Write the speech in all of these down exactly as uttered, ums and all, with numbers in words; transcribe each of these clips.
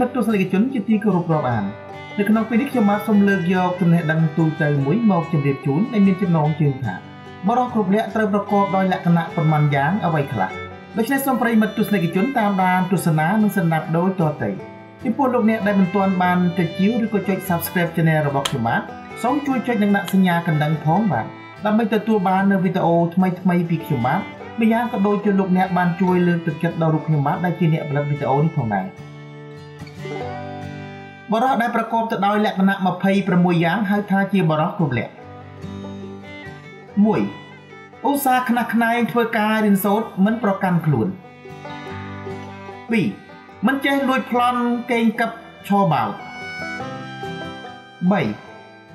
មិត្តទស្សនិកជនជាទីគោរពរាប់អាននៅក្នុងពេលនេះខ្ញុំបាទសូមលើកយកចំណេះដឹងទូទៅមួយមកជម្រាបជូនដែលមានចំណងជើងថាបរិបទគ្រប់លក្ខត្រូវប្រកបដោយលក្ខណៈប៉ុន្មានយ៉ាងអ្វីខ្លះដូច្នេះសូមប្រិយមិត្តទស្សនិកជនតាមដានទស្សនានិងសម្ដាប់ដោយតទៅពីពលលោកអ្នកដែលមិនទាន់បានទៅជឿឬក៏ចុច Subscribe Channel របស់ខ្ញុំបាទសូមជួយចុចនិងដាក់សញ្ញាកណ្ដឹងផងបាទដើម្បីទទួលបាននូវវីដេអូថ្មីៗពីខ្ញុំបាទម្យ៉ាងក៏ដូចជាលោកអ្នកបានជួយលើកទឹកចិត្តដល់រូបខ្ញុំបាទដែលជាអ្នកផលិតវីដេអូនេះផងដែរបរិបទដែលប្រកបទៅដោយលក្ខណៈยี่สิบหกយ៉ាងហៅថាជាបរិបទគ្រប់លក្ខមួយឧស្សាហ៍ខ្នះខ្នែងធ្វើការរៀនសូត្រមិនប្រកាន់ខ្លួនពីរមិនចេះលួចប្លន់កេងកឹបឆបោកបី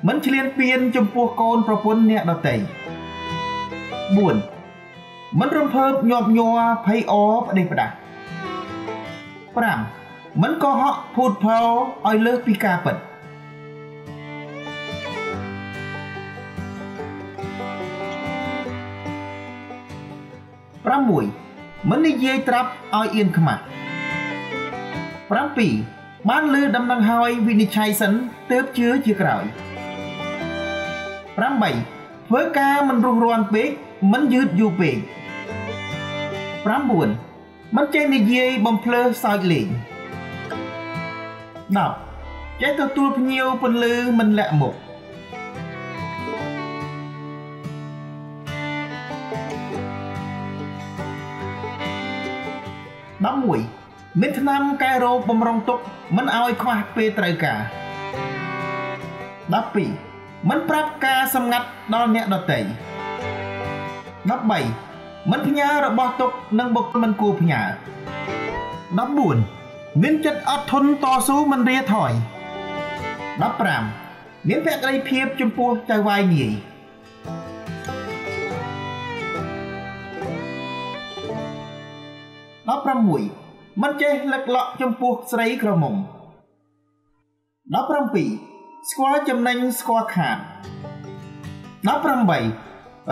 មិនឈ្លានពានចំពោះកូនប្រពន្ធអ្នកដទៃbốnមិនរំភើបញាប់ញ័រភ័យអផ្ដេសផ្ដាស五មិនកុហកភូតភរឲ្យលើសពីការពិតប្រាំមួយមិននិយាយត្រាប់ឲ្យអៀនខ្មាស់ប្រាំពីរបានលើដំណឹងហើយវិនិច្ឆ័យសិនទើបជឿជាក្រោយប្រាំបីធ្វើការមិនរុះរាន់ពេកមិនយឺតយូរពេកប្រាំបួនមិនចេះនិយាយបំភ្លើសសើចលេងដប់ចេះទទួលភ្ញៀវពន្លឺមិនលាក់មុខមួយមានឆ្នាំកែរោគបំរុងទុកមិនឲ្យខ្វះពេលត្រូវការដប់ពីរមិនប្រាប់ការសម្ងាត់ដល់អ្នកដទៃដប់បីមិនផ្ញើរបស់ទុកនិងបុគ្គលមិនគួរផ្ញើដប់បួនមានចិត្តអត់ធន់តស៊ូមិនរាថយដប់ប្រាំមានភក្ដីភាពចំពោះចៅហ្វាយនាយដប់ប្រាំមួយមិនចេះលឹកលក់ចំពោះស្រីក្រមុំដប់ប្រាំពីរស្គាល់ចំណេញស្គាល់ខាតដប់ប្រាំបី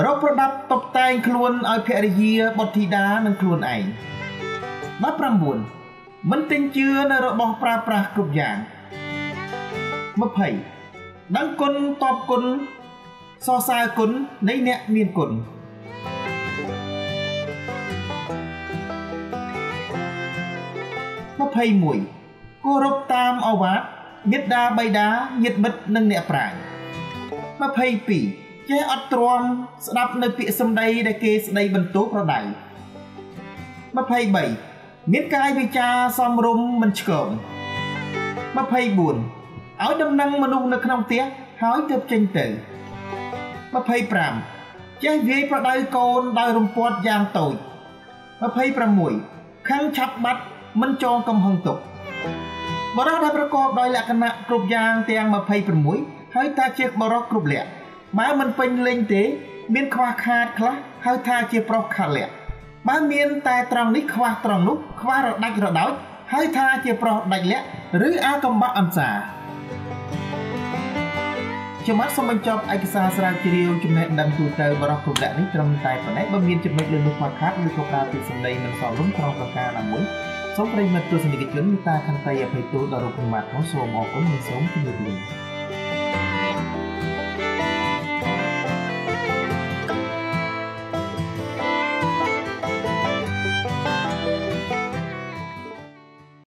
រកប្រដាប់តុបតែងខ្លួនឲ្យភរិយាបុត្រធីតានិងខ្លួនឯងដប់ប្រាំបួនមិនទិញជឿនៅរបស់ប្រើប្រាស់គ្រប់យ៉ាងยี่สิบដឹងគុណតបគុណសរសើរគុណនៃអ្នកមានគុណยี่สิบเอ็ดគោរពតាមអវាទមេត្តាបិតាញាតិមិត្តនិងអ្នកប្រាជ្ញยี่สิบสองចេះអត់ទ្រាំស្ដាប់នៅពាក្យសម្ដីដែលគេស្ដីបន្ទោសប្រដៅยี่สิบสามមានកាយវិការសមរម្យមិនឆ្គងยี่สิบสี่ឲ្យដំណឹងមនុស្សនៅក្នុងផ្ទះហើយទើបចេញទៅยี่สิบห้าចេះវាយប្រដៅកូនដោយរំពាត់យ៉ាងតូចยี่สิบหกខឹងឆាប់បាត់មិនចងកំហឹងទុកបរិបទដែលប្រកបដោយលក្ខណៈគ្រប់យ៉ាងទាំងยี่สิบหกហើយថាជាបរិបទគ្រប់លក្ខបើមិនពេញលេញទេមានខ្វះខាតខ្លះហើយថាជាប្រុសខាតលក្ខបើមានតែត្រង់នេះខ្វះត្រង់នោះខ្វះរដាច់រដោយហើយថាជាប្រុសដាច់លក្ខឬអាកំបាក់អង្សាខ្ញុំសូមបញ្ចប់ឯកសារស្រាវជ្រាវចំណេះដឹងទូទៅបរិបទគ្រប់លក្ខនេះត្រឹមតែប៉ុណ្ណេះបើមានចំណុចលើនោះខ្វះខាតឬក៏ការពិសំដីមិនសមរម្យក្នុងប្រការណាមួយសូមប្រិយមិត្តទស្សនិកជនមេត្តាខន្តីអភ័យទោសដល់រូបខ្ញុំបាទផងសូមអរគុណនិងសូមជម្រាបលា